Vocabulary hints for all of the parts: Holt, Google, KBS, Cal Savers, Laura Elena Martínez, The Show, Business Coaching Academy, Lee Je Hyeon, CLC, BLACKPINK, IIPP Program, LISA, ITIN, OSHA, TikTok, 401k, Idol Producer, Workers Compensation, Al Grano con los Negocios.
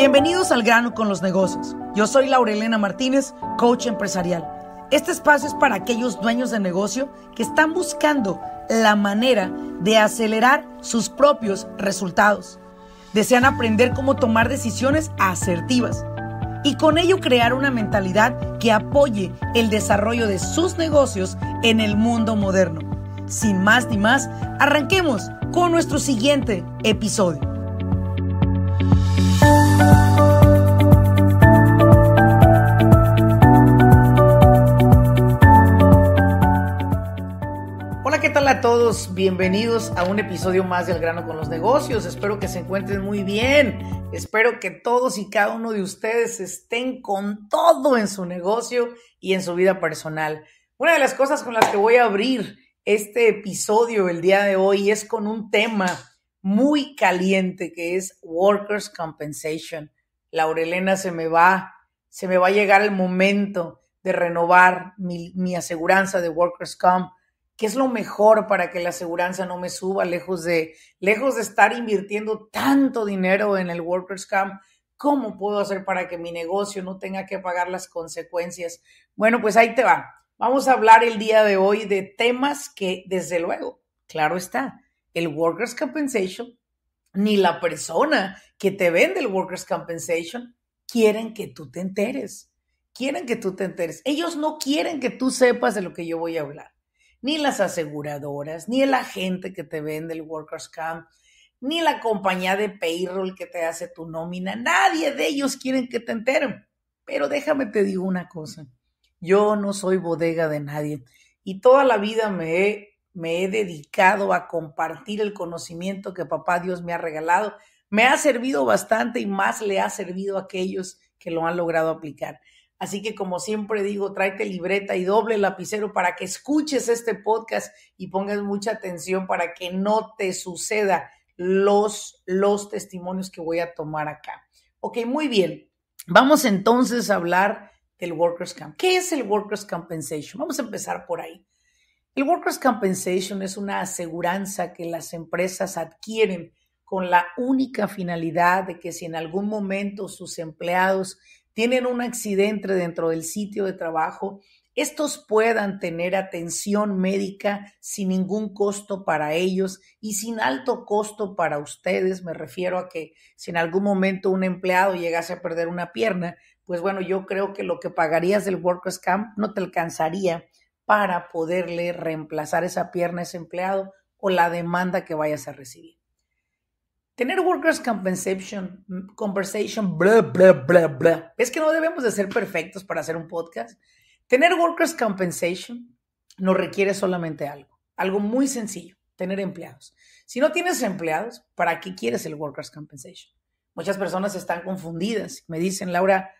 Bienvenidos al Grano con los Negocios. Yo soy Laura Elena Martínez, coach empresarial. Este espacio es para aquellos dueños de negocio que están buscando la manera de acelerar sus propios resultados. Desean aprender cómo tomar decisiones asertivas y con ello crear una mentalidad que apoye el desarrollo de sus negocios en el mundo moderno. Sin más ni más, arranquemos con nuestro siguiente episodio. Hola, ¿qué tal a todos? Bienvenidos a un episodio más del Grano con los Negocios. Espero que se encuentren muy bien. Espero que todos y cada uno de ustedes estén con todo en su negocio y en su vida personal. Una de las cosas con las que voy a abrir este episodio el día de hoy es con un tema muy caliente que es Workers Compensation. Laura Elena, se me va a llegar el momento de renovar mi aseguranza de Workers Comp. ¿Qué es lo mejor para que la aseguranza no me suba? Lejos de estar invirtiendo tanto dinero en el Workers Comp, ¿cómo puedo hacer para que mi negocio no tenga que pagar las consecuencias? Bueno, pues ahí te va. Vamos a hablar el día de hoy de temas que, desde luego, claro está, el Workers Compensation ni la persona que te vende el Workers Compensation quieren que tú te enteres. Ellos no quieren que tú sepas de lo que yo voy a hablar. Ni las aseguradoras, ni el agente que te vende el Workers Comp, ni la compañía de payroll que te hace tu nómina. Nadie de ellos quieren que te enteren. Pero déjame te digo una cosa. Yo no soy bodega de nadie y toda la vida me he dedicado a compartir el conocimiento que papá Dios me ha regalado. Me ha servido bastante y más le ha servido a aquellos que lo han logrado aplicar. Así que, como siempre digo, tráete libreta y doble lapicero para que escuches este podcast y pongas mucha atención para que no te suceda los testimonios que voy a tomar acá. Ok, muy bien. Vamos entonces a hablar del Workers Comp. ¿Qué es el Workers Compensation? Vamos a empezar por ahí. El Workers Compensation es una aseguranza que las empresas adquieren con la única finalidad de que si en algún momento sus empleados tienen un accidente dentro del sitio de trabajo, estos puedan tener atención médica sin ningún costo para ellos y sin alto costo para ustedes. Me refiero a que si en algún momento un empleado llegase a perder una pierna, pues bueno, yo creo que lo que pagarías del Workers Comp no te alcanzaría para poderle reemplazar esa pierna a ese empleado o la demanda que vayas a recibir. Tener Workers Compensation, es que no debemos de ser perfectos para hacer un podcast. Tener Workers Compensation nos requiere solamente algo muy sencillo, tener empleados. Si no tienes empleados, ¿para qué quieres el Workers Compensation? Muchas personas están confundidas. Me dicen, Laura,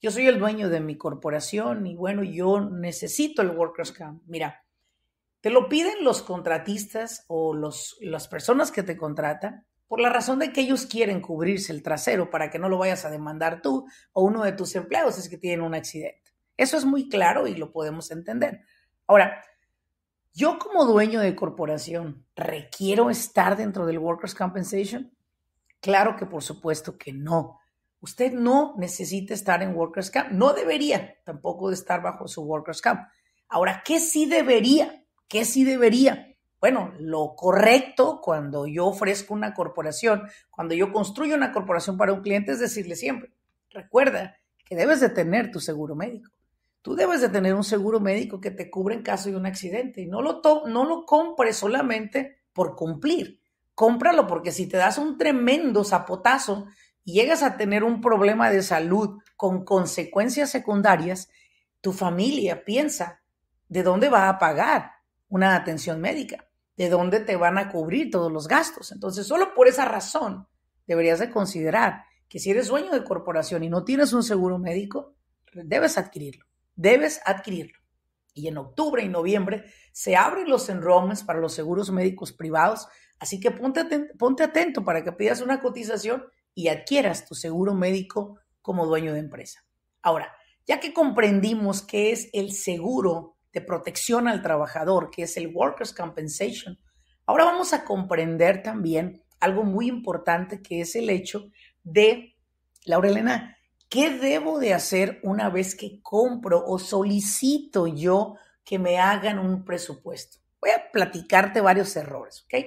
yo soy el dueño de mi corporación y bueno, yo necesito el Workers Comp. Mira, te lo piden los contratistas o las personas que te contratan por la razón de que ellos quieren cubrirse el trasero para que no lo vayas a demandar tú o uno de tus empleados es que tienen un accidente. Eso es muy claro y lo podemos entender. Ahora, yo como dueño de corporación, ¿requiero estar dentro del Workers Compensation? Claro que por supuesto que no. Usted no necesita estar en Workers Comp. No debería tampoco de estar bajo su Workers Comp. Ahora, ¿qué sí debería? Bueno, lo correcto cuando yo ofrezco una corporación, cuando yo construyo una corporación para un cliente es decirle siempre, recuerda que debes de tener tu seguro médico. Tú debes de tener un seguro médico que te cubra en caso de un accidente y no lo compres solamente por cumplir. Cómpralo porque si te das un tremendo zapotazo y llegas a tener un problema de salud con consecuencias secundarias, tu familia piensa, ¿de dónde va a pagar una atención médica? ¿De dónde te van a cubrir todos los gastos? Entonces, solo por esa razón deberías de considerar que si eres dueño de corporación y no tienes un seguro médico, debes adquirirlo. Y en octubre y noviembre se abren los enrollments para los seguros médicos privados, así que ponte atento para que pidas una cotización y adquieras tu seguro médico como dueño de empresa. Ahora, ya que comprendimos qué es el seguro de protección al trabajador, que es el Workers Compensation. Ahora vamos a comprender también algo muy importante, que es el hecho de Laura Elena, ¿qué debo de hacer una vez que compro o solicito yo que me hagan un presupuesto? Voy a platicarte varios errores, ¿ok?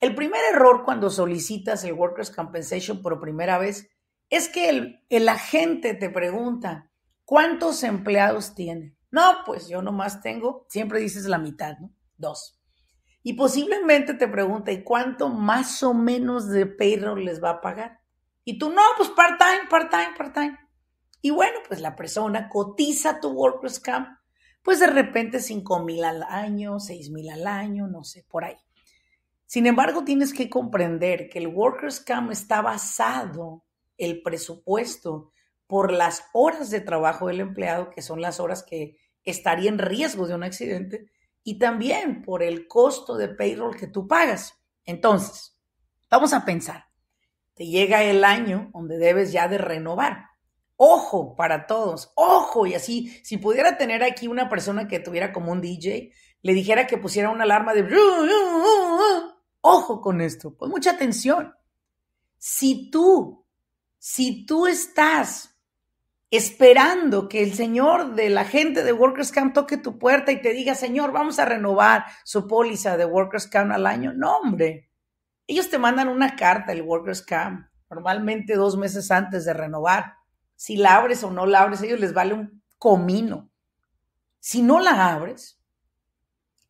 El primer error cuando solicitas el Workers Compensation por primera vez es que el agente te pregunta, ¿cuántos empleados tiene? No, pues yo nomás tengo, siempre dices la mitad, ¿no? 2. Y posiblemente te pregunta, ¿y cuánto más o menos de payroll les va a pagar? Y tú, no, pues part-time, part-time, part-time. Y bueno, pues la persona cotiza tu Workers Comp, pues de repente 5,000 al año, 6,000 al año, no sé, por ahí. Sin embargo, tienes que comprender que el Workers Comp está basado, el presupuesto, por las horas de trabajo del empleado, que son las horas que estaría en riesgo de un accidente, y también por el costo de payroll que tú pagas. Entonces, vamos a pensar. Te llega el año donde debes ya de renovar. Ojo para todos, ojo. Y así, si pudiera tener aquí una persona que tuviera como un DJ, le dijera que pusiera una alarma de... Ojo con esto, pon mucha atención. Si tú estás esperando que el señor de la gente de Workers Comp toque tu puerta y te diga, señor, vamos a renovar su póliza de Workers Comp al año. No, hombre. Ellos te mandan una carta, el Workers Comp, normalmente 2 meses antes de renovar. Si la abres o no la abres, a ellos les vale un comino. Si no la abres,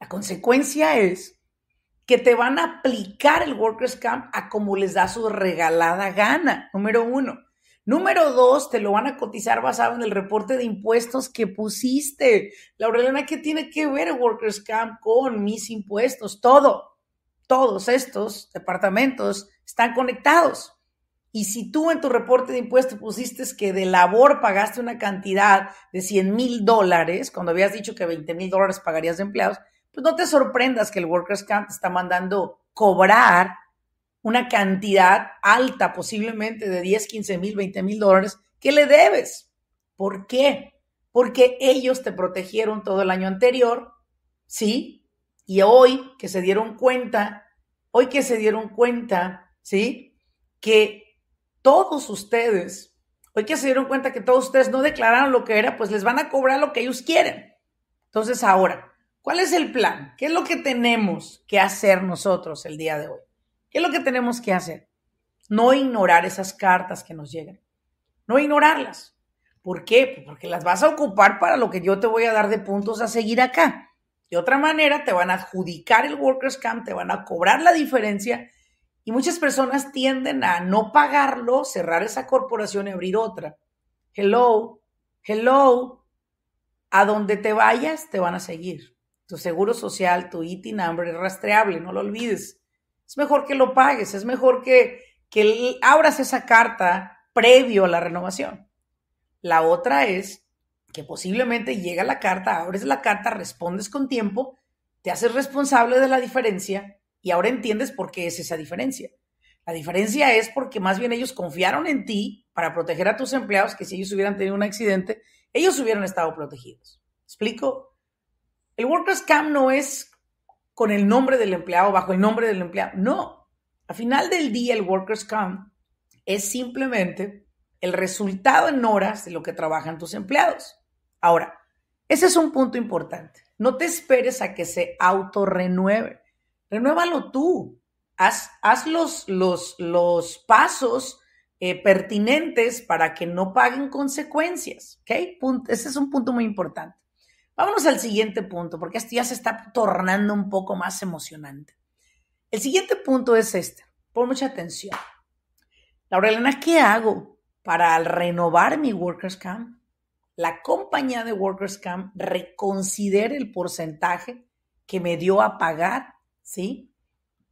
la consecuencia es que te van a aplicar el Workers Comp a como les da su regalada gana, número 1. Número 2, te lo van a cotizar basado en el reporte de impuestos que pusiste. Laura Elena, ¿qué tiene que ver el Workers Comp con mis impuestos? Todo. Todos estos departamentos están conectados. Y si tú en tu reporte de impuestos pusiste que de labor pagaste una cantidad de $100,000, cuando habías dicho que $20,000 pagarías de empleados, pues no te sorprendas que el Workers Comp te está mandando cobrar una cantidad alta, posiblemente de $10,000, $15,000, $20,000 que le debes. ¿Por qué? Porque ellos te protegieron todo el año anterior, ¿sí? Y hoy que se dieron cuenta, ¿sí? Que todos ustedes no declararon lo que era, pues les van a cobrar lo que ellos quieren. Entonces ahora, ¿cuál es el plan? ¿Qué es lo que tenemos que hacer nosotros el día de hoy? ¿Qué es lo que tenemos que hacer? No ignorar esas cartas que nos llegan. No ignorarlas. ¿Por qué? Pues porque las vas a ocupar para lo que yo te voy a dar de puntos a seguir acá. De otra manera, te van a adjudicar el Workers Comp, te van a cobrar la diferencia y muchas personas tienden a no pagarlo, cerrar esa corporación y abrir otra. Hello. A donde te vayas, te van a seguir. Tu seguro social, tu ITIN number es rastreable, no lo olvides. Es mejor que lo pagues, es mejor que abras esa carta previo a la renovación. La otra es que posiblemente llega la carta, abres la carta, respondes con tiempo, te haces responsable de la diferencia y ahora entiendes por qué es esa diferencia. La diferencia es porque más bien ellos confiaron en ti para proteger a tus empleados, que si ellos hubieran tenido un accidente, ellos hubieran estado protegidos. ¿Explico? El Workers Comp no es con el nombre del empleado, bajo el nombre del empleado. No. Al final del día el Workers Comp es simplemente el resultado en horas de lo que trabajan tus empleados. Ahora, ese es un punto importante. No te esperes a que se autorrenueve. Renuévalo tú. Haz los pasos pertinentes para que no paguen consecuencias. ¿Okay? Ese es un punto muy importante. Vámonos al siguiente punto, porque esto ya se está tornando un poco más emocionante. El siguiente punto es este. Pon mucha atención. Laura Elena, ¿qué hago para renovar mi Workers Comp? La compañía de Workers Comp reconsidere el porcentaje que me dio a pagar, ¿sí?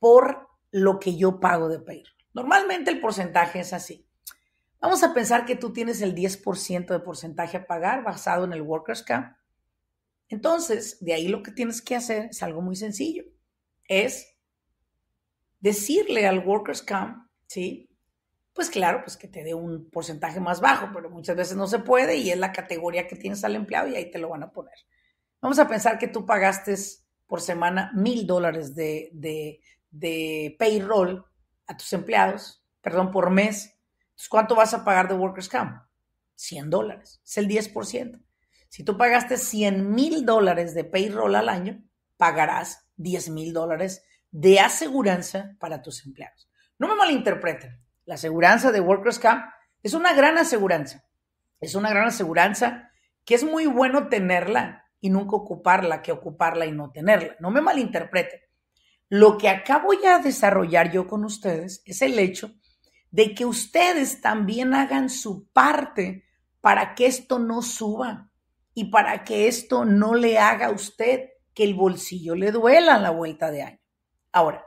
Por lo que yo pago de payroll. Normalmente el porcentaje es así. Vamos a pensar que tú tienes el 10% de porcentaje a pagar basado en el Workers Comp. Entonces, de ahí lo que tienes que hacer es algo muy sencillo. Es decirle al Workers Comp, ¿sí? Pues claro, pues que te dé un porcentaje más bajo, pero muchas veces no se puede y es la categoría que tienes al empleado y ahí te lo van a poner. Vamos a pensar que tú pagaste por semana $1,000 de payroll a tus empleados, perdón, por mes. Entonces, ¿cuánto vas a pagar de Workers Comp? $100. Es el 10%. Si tú pagaste $100,000 de payroll al año, pagarás $10,000 de aseguranza para tus empleados. No me malinterpreten. La aseguranza de Workers Comp es una gran aseguranza. Es una gran aseguranza que es muy bueno tenerla y nunca ocuparla, que ocuparla y no tenerla. No me malinterpreten. Lo que acá voy a desarrollar yo con ustedes es el hecho de que ustedes también hagan su parte para que esto no suba y para que esto no le haga a usted que el bolsillo le duela a la vuelta de año. Ahora,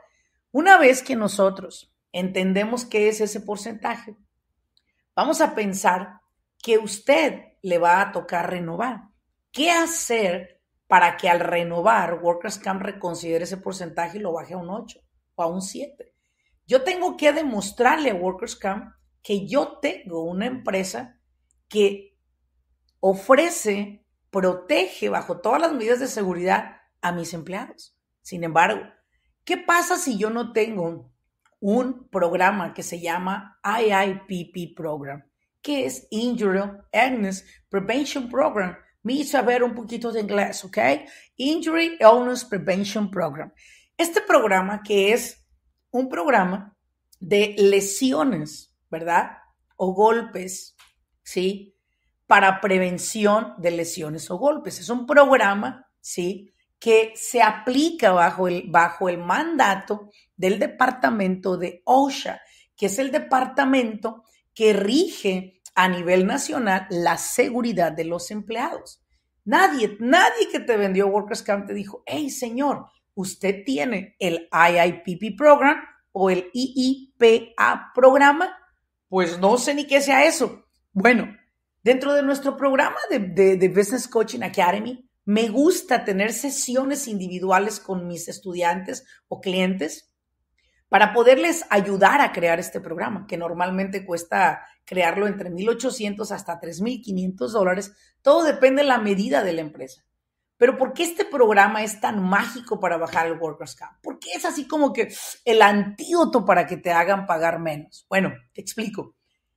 una vez que nosotros entendemos qué es ese porcentaje, vamos a pensar que usted le va a tocar renovar. ¿Qué hacer para que al renovar Workers Comp reconsidere ese porcentaje y lo baje a un 8 o a un 7? Yo tengo que demostrarle a Workers Comp que yo tengo una empresa que ofrece, protege bajo todas las medidas de seguridad a mis empleados. Sin embargo, ¿qué pasa si yo no tengo un programa que se llama IIPP Program, que es Injury Illness Prevention Program? Me hizo saber un poquito de inglés, ¿ok? Injury Illness Prevention Program. Este programa que es un programa de lesiones, ¿verdad? O golpes, ¿sí? Para prevención de lesiones o golpes. Es un programa, ¿sí? Que se aplica bajo el mandato del departamento de OSHA, que es el departamento que rige a nivel nacional la seguridad de los empleados. Nadie que te vendió Workers Comp te dijo, hey señor, usted tiene el IIPP Program o el IIPA Programa, pues no sé ni qué sea eso. Bueno, dentro de nuestro programa de Business Coaching Academy, me gusta tener sesiones individuales con mis estudiantes o clientes para poderles ayudar a crear este programa, que normalmente cuesta crearlo entre $1,800 hasta $3,500. Todo depende de la medida de la empresa. Pero ¿por qué este programa es tan mágico para bajar el Workers Comp? ¿Por qué es así como que el antídoto para que te hagan pagar menos? Bueno, te explico.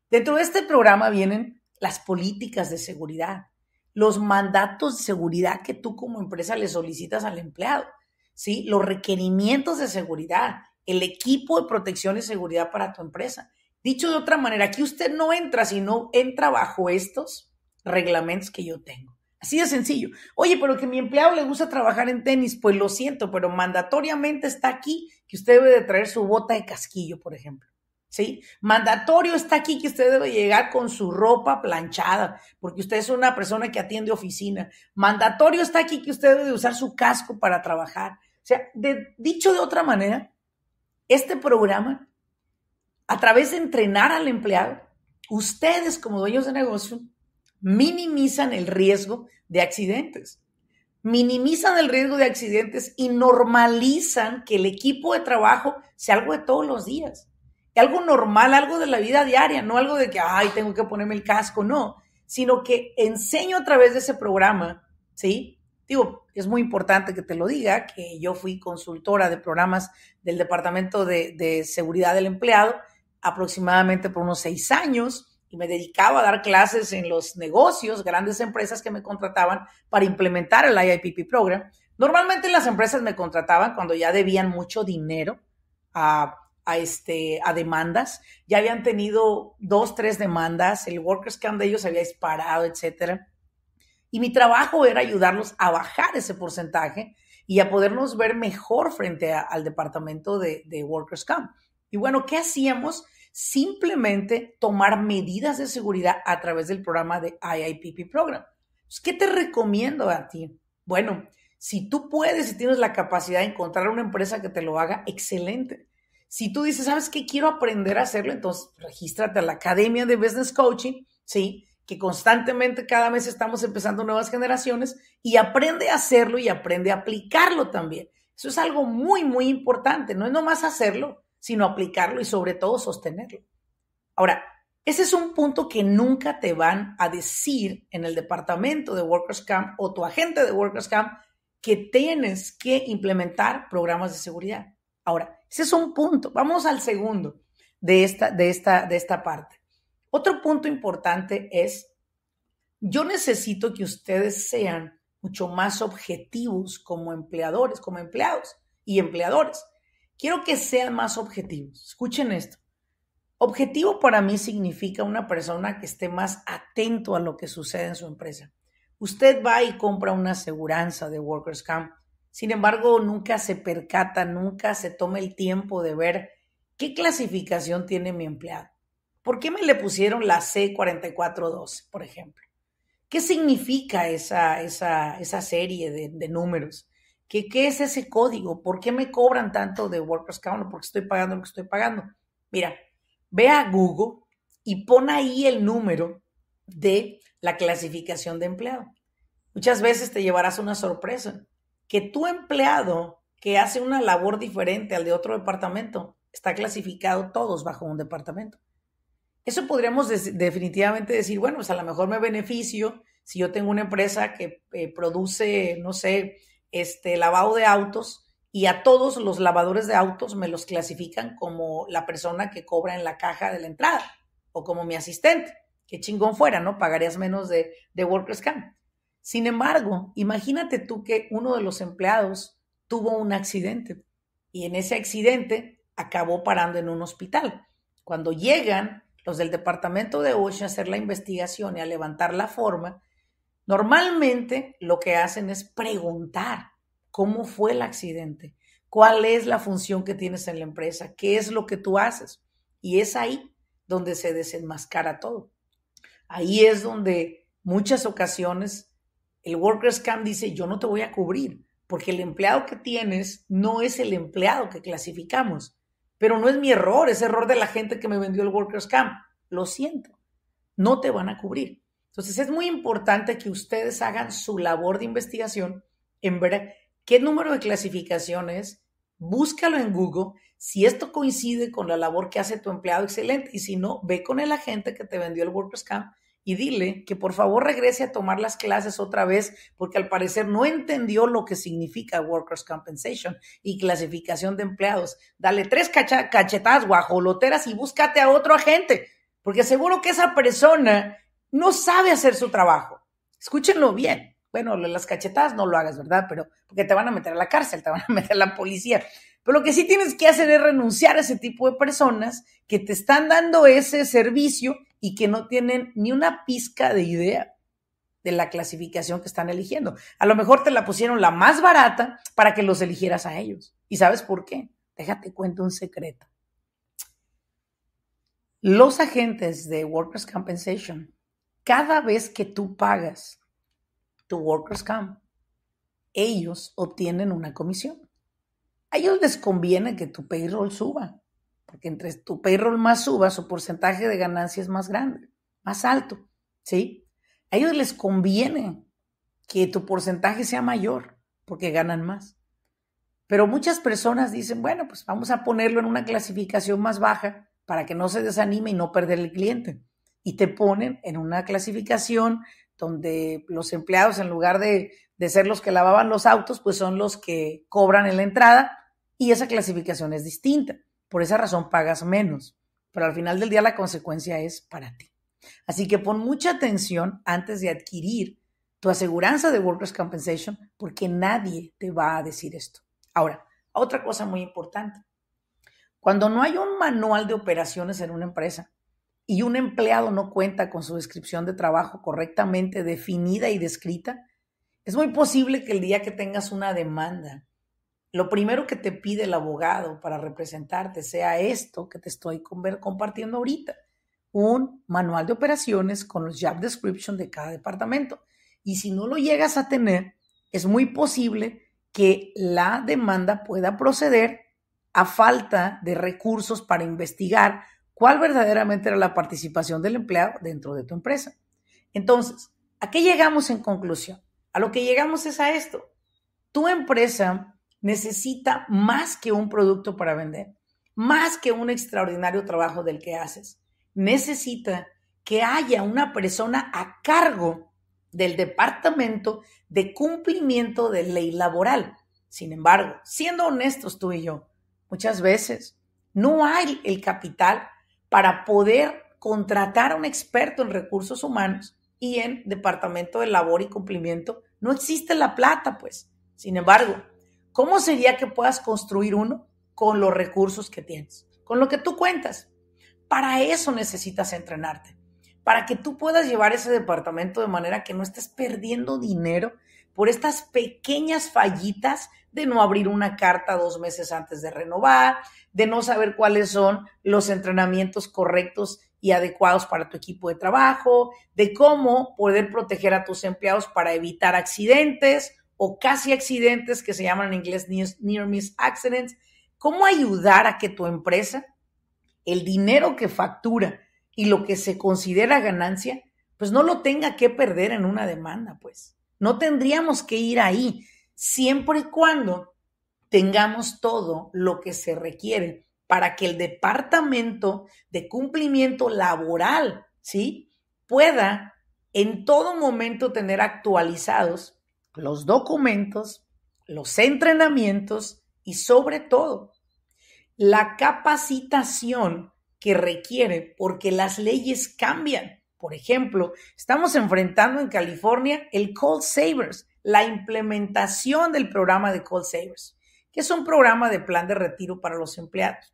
Dentro de este programa vienen las políticas de seguridad, los mandatos de seguridad que tú como empresa le solicitas al empleado, ¿sí? Los requerimientos de seguridad, el equipo de protección y seguridad para tu empresa. Dicho de otra manera, aquí usted no entra, sino entra bajo estos reglamentos que yo tengo. Así de sencillo. Oye, pero que a mi empleado le gusta trabajar en tenis, pues lo siento, pero mandatoriamente está aquí que usted debe de traer su bota de casquillo, por ejemplo, ¿sí? Mandatorio está aquí que usted debe llegar con su ropa planchada, porque usted es una persona que atiende oficina. Mandatorio está aquí que usted debe de usar su casco para trabajar. O sea, dicho de otra manera, este programa, a través de entrenar al empleado, ustedes como dueños de negocio, minimizan el riesgo de accidentes. Minimizan el riesgo de accidentes y normalizan que el equipo de trabajo sea algo de todos los días. Algo normal, algo de la vida diaria, no algo de que, ay, tengo que ponerme el casco, no. Sino que enseño a través de ese programa, ¿sí? Digo, es muy importante que te lo diga, que yo fui consultora de programas del Departamento de Seguridad del Empleado aproximadamente por unos 6 años. Y me dedicaba a dar clases en los negocios, grandes empresas que me contrataban para implementar el IIPP Program. Normalmente las empresas me contrataban cuando ya debían mucho dinero a demandas. Ya habían tenido 2, 3 demandas, el Workers Comp de ellos había disparado, etc. Y mi trabajo era ayudarlos a bajar ese porcentaje y a podernos ver mejor frente al departamento de Workers Comp. Y bueno, ¿qué hacíamos? Simplemente tomar medidas de seguridad a través del programa de IIPP Program. ¿Qué te recomiendo a ti? Bueno, si tú puedes y tienes la capacidad de encontrar una empresa que te lo haga, excelente. Si tú dices, ¿sabes qué? Quiero aprender a hacerlo, entonces regístrate a la Academia de Business Coaching, ¿sí? Que constantemente cada mes estamos empezando nuevas generaciones y aprende a hacerlo y aprende a aplicarlo también. Eso es algo muy, muy importante. No es nomás hacerlo, sino aplicarlo y sobre todo sostenerlo. Ahora, ese es un punto que nunca te van a decir en el departamento de Workers Comp o tu agente de Workers Comp que tienes que implementar programas de seguridad. Ahora, ese es un punto. Vamos al segundo de esta parte. Otro punto importante es, yo necesito que ustedes sean mucho más objetivos como empleadores, como empleados y empleadores. Quiero que sean más objetivos. Escuchen esto. Objetivo para mí significa una persona que esté más atento a lo que sucede en su empresa. Usted va y compra una aseguranza de Workers Comp. Sin embargo, nunca se percata, nunca se toma el tiempo de ver qué clasificación tiene mi empleado. ¿Por qué me le pusieron la C4412, por ejemplo? ¿Qué significa esa serie de números? ¿Qué es ese código? ¿Por qué me cobran tanto de Workers Comp? ¿Por qué estoy pagando lo que estoy pagando? Mira, ve a Google y pon ahí el número de la clasificación de empleado. Muchas veces te llevarás una sorpresa, que tu empleado que hace una labor diferente al de otro departamento está clasificado todos bajo un departamento. Eso podríamos definitivamente decir, bueno, pues a lo mejor me beneficio si yo tengo una empresa que produce, no sé, lavado de autos y a todos los lavadores de autos me los clasifican como la persona que cobra en la caja de la entrada o como mi asistente. Qué chingón fuera, ¿no? Pagarías menos de Workers Comp. Sin embargo, imagínate tú que uno de los empleados tuvo un accidente y en ese accidente acabó parando en un hospital. Cuando llegan los del departamento de OSHA a hacer la investigación y a levantar la forma, normalmente lo que hacen es preguntar cómo fue el accidente, cuál es la función que tienes en la empresa, qué es lo que tú haces. Y es ahí donde se desenmascara todo. Ahí es donde muchas ocasiones el Workers Comp dice, yo no te voy a cubrir, porque el empleado que tienes no es el empleado que clasificamos. Pero no es mi error, es error de la gente que me vendió el Workers Comp. Lo siento, no te van a cubrir. Entonces es muy importante que ustedes hagan su labor de investigación en ver qué número de clasificación es, búscalo en Google. Si esto coincide con la labor que hace tu empleado, excelente. Y si no, ve con el agente que te vendió el Workers Comp y dile que por favor regrese a tomar las clases otra vez porque al parecer no entendió lo que significa Workers Compensation y clasificación de empleados. Dale 3 cachetadas guajoloteras y búscate a otro agente porque seguro que esa persona no sabe hacer su trabajo. Escúchenlo bien. Bueno, las cachetadas no lo hagas, ¿verdad? Pero porque te van a meter a la cárcel, te van a meter a la policía. Pero lo que sí tienes que hacer es renunciar a ese tipo de personas que te están dando ese servicio y que no tienen ni una pizca de idea de la clasificación que están eligiendo. A lo mejor te la pusieron la más barata para que los eligieras a ellos. ¿Y sabes por qué? Déjate cuento un secreto. Los agentes de Workers Compensation, cada vez que tú pagas tu Workers Comp, ellos obtienen una comisión. A ellos les conviene que tu payroll suba. Porque entre tu payroll más suba, su porcentaje de ganancia es más grande, más alto, ¿sí? A ellos les conviene que tu porcentaje sea mayor, porque ganan más. Pero muchas personas dicen, bueno, pues vamos a ponerlo en una clasificación más baja para que no se desanime y no perder el cliente. Y te ponen en una clasificación donde los empleados, en lugar de ser los que lavaban los autos, pues son los que cobran en la entrada y esa clasificación es distinta. Por esa razón pagas menos, pero al final del día la consecuencia es para ti. Así que pon mucha atención antes de adquirir tu aseguranza de Workers Compensation porque nadie te va a decir esto. Ahora, otra cosa muy importante. Cuando no hay un manual de operaciones en una empresa y un empleado no cuenta con su descripción de trabajo correctamente definida y descrita, es muy posible que el día que tengas una demanda, lo primero que te pide el abogado para representarte sea esto que te estoy compartiendo ahorita, un manual de operaciones con los job description de cada departamento. Y si no lo llegas a tener, es muy posible que la demanda pueda proceder a falta de recursos para investigar cuál verdaderamente era la participación del empleado dentro de tu empresa. Entonces, ¿a qué llegamos en conclusión? A lo que llegamos es a esto. Tu empresa necesita más que un producto para vender, más que un extraordinario trabajo del que haces. Necesita que haya una persona a cargo del departamento de cumplimiento de ley laboral. Sin embargo, siendo honestos tú y yo, muchas veces no hay el capital para poder contratar a un experto en recursos humanos y en Departamento de Labor y Cumplimiento, no existe la plata, pues. Sin embargo, ¿cómo sería que puedas construir uno con los recursos que tienes, con lo que tú cuentas? Para eso necesitas entrenarte, para que tú puedas llevar ese departamento de manera que no estés perdiendo dinero por estas pequeñas fallitas de no abrir una carta 2 meses antes de renovar, de no saber cuáles son los entrenamientos correctos y adecuados para tu equipo de trabajo, de cómo poder proteger a tus empleados para evitar accidentes o casi accidentes, que se llaman en inglés near miss accidents, cómo ayudar a que tu empresa, el dinero que factura y lo que se considera ganancia, pues no lo tenga que perder en una demanda, pues. No tendríamos que ir ahí, siempre y cuando tengamos todo lo que se requiere para que el departamento de cumplimiento laboral, ¿sí?, pueda en todo momento tener actualizados los documentos, los entrenamientos y sobre todo la capacitación que requiere, porque las leyes cambian. Por ejemplo, estamos enfrentando en California el Cal Savers, la implementación del programa de Cal Savers, que es un programa de plan de retiro para los empleados.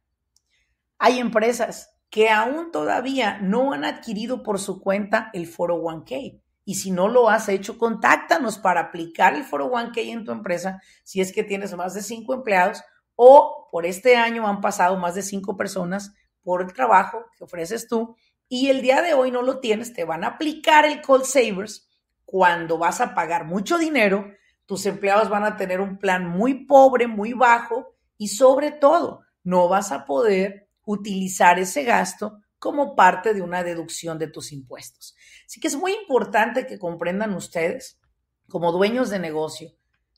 Hay empresas que aún todavía no han adquirido por su cuenta el 401k. Y si no lo has hecho, contáctanos para aplicar el 401k en tu empresa si es que tienes más de 5 empleados o por este año han pasado más de 5 personas por el trabajo que ofreces tú y el día de hoy no lo tienes. Te van a aplicar el Cal Savers cuando vas a pagar mucho dinero. Tus empleados van a tener un plan muy pobre, muy bajo y sobre todo no vas a poder utilizar ese gasto como parte de una deducción de tus impuestos. Así que es muy importante que comprendan ustedes, como dueños de negocio,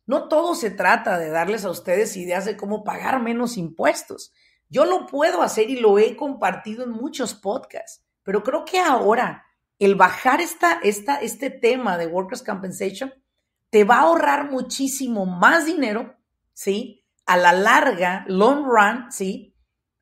no todo se trata de darles a ustedes ideas de cómo pagar menos impuestos. Yo lo puedo hacer y lo he compartido en muchos podcasts, pero creo que ahora el bajar este tema de Workers Compensation te va a ahorrar muchísimo más dinero, ¿sí? A la larga, long run, ¿sí?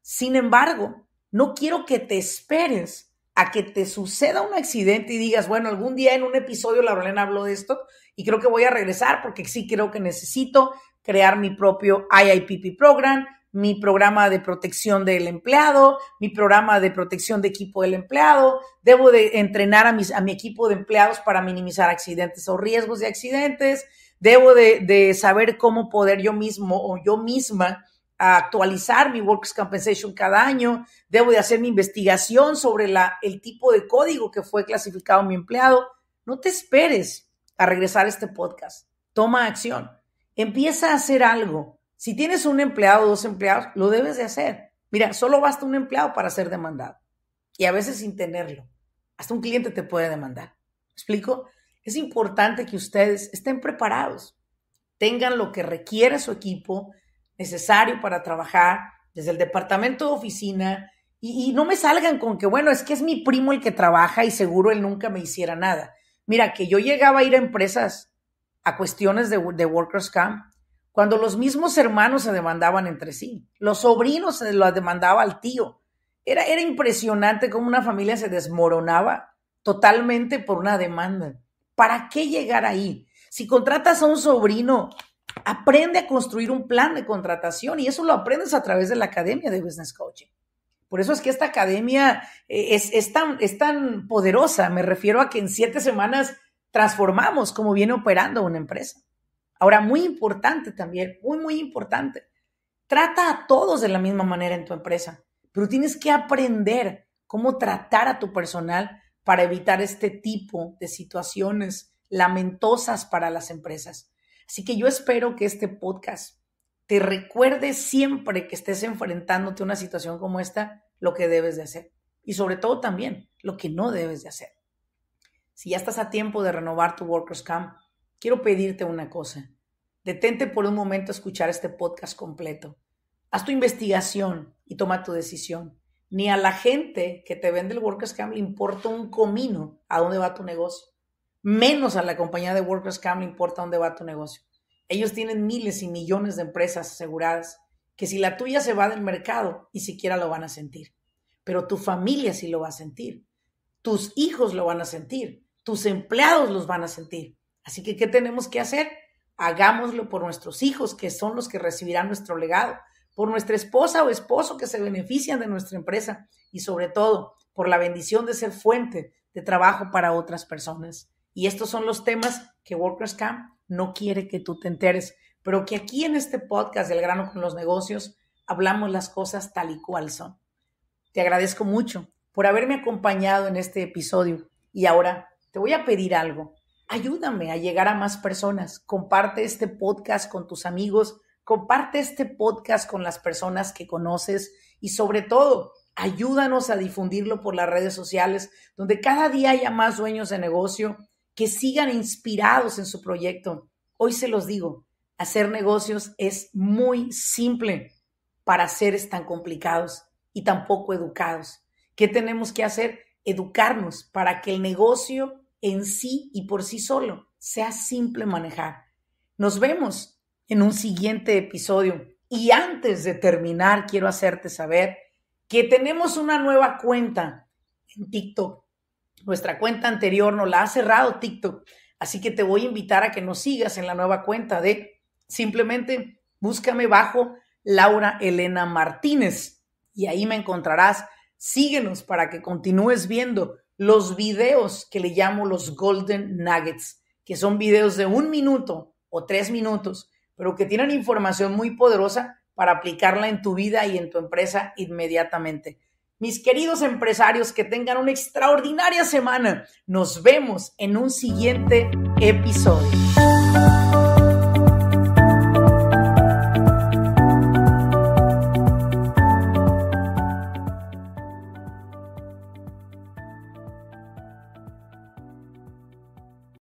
Sin embargo, no quiero que te esperes a que te suceda un accidente y digas, bueno, algún día en un episodio Laura Elena habló de esto y creo que voy a regresar porque sí creo que necesito crear mi propio IIPP Program, mi programa de protección del empleado, mi programa de protección de equipo del empleado, debo de entrenar a mi equipo de empleados para minimizar accidentes o riesgos de accidentes, debo de saber cómo poder yo mismo o yo misma actualizar mi Workers Compensation cada año, debo de hacer mi investigación sobre el tipo de código que fue clasificado mi empleado. No te esperes a regresar a este podcast. Toma acción. Empieza a hacer algo. Si tienes un empleado o 2 empleados, lo debes de hacer. Mira, solo basta un empleado para ser demandado. Y a veces sin tenerlo. Hasta un cliente te puede demandar. ¿Me explico? Es importante que ustedes estén preparados. Tengan lo que requiere su equipo necesario para trabajar desde el departamento de oficina. Y no me salgan con que, bueno, es que es mi primo el que trabaja y seguro él nunca me hiciera nada. Mira, que yo llegaba a ir a empresas a cuestiones de Workers Comp cuando los mismos hermanos se demandaban entre sí, los sobrinos se los demandaba al tío. Era impresionante cómo una familia se desmoronaba totalmente por una demanda. ¿Para qué llegar ahí? Si contratas a un sobrino, aprende a construir un plan de contratación y eso lo aprendes a través de la Academia de Business Coaching. Por eso es que esta academia es tan poderosa. Me refiero a que en 7 semanas transformamos cómo viene operando una empresa. Ahora, muy importante también, muy, muy importante, trata a todos de la misma manera en tu empresa, pero tienes que aprender cómo tratar a tu personal para evitar este tipo de situaciones lamentosas para las empresas. Así que yo espero que este podcast te recuerde siempre que estés enfrentándote a una situación como esta, lo que debes de hacer y sobre todo también lo que no debes de hacer. Si ya estás a tiempo de renovar tu Workers Comp, quiero pedirte una cosa. Detente por un momento a escuchar este podcast completo. Haz tu investigación y toma tu decisión. Ni a la gente que te vende el Workers Comp le importa un comino a dónde va tu negocio. Menos a la compañía de Workers Comp le importa dónde va tu negocio. Ellos tienen miles y millones de empresas aseguradas que si la tuya se va del mercado, ni siquiera lo van a sentir. pero tu familia sí lo va a sentir, tus hijos lo van a sentir, tus empleados los van a sentir. Así que, ¿qué tenemos que hacer? Hagámoslo por nuestros hijos, que son los que recibirán nuestro legado, por nuestra esposa o esposo que se benefician de nuestra empresa y sobre todo por la bendición de ser fuente de trabajo para otras personas. Y estos son los temas que Workers Camp no quiere que tú te enteres, pero que aquí en este podcast del Grano con los Negocios hablamos las cosas tal y cual son. Te agradezco mucho por haberme acompañado en este episodio y ahora te voy a pedir algo. Ayúdame a llegar a más personas. Comparte este podcast con tus amigos, comparte este podcast con las personas que conoces y sobre todo, ayúdanos a difundirlo por las redes sociales, donde cada día haya más dueños de negocio que sigan inspirados en su proyecto. Hoy se los digo, hacer negocios es muy simple para seres tan complicados y tan poco educados. ¿Qué tenemos que hacer? Educarnos para que el negocio en sí y por sí solo sea simple manejar. Nos vemos en un siguiente episodio. Y antes de terminar, quiero hacerte saber que tenemos una nueva cuenta en TikTok. Nuestra cuenta anterior nos la ha cerrado TikTok, así que te voy a invitar a que nos sigas en la nueva cuenta de simplemente búscame bajo Laura Elena Martínez y ahí me encontrarás. Síguenos para que continúes viendo los videos que le llamo los Golden Nuggets, que son videos de 1 minuto o 3 minutos, pero que tienen información muy poderosa para aplicarla en tu vida y en tu empresa inmediatamente. Mis queridos empresarios, que tengan una extraordinaria semana. Nos vemos en un siguiente episodio.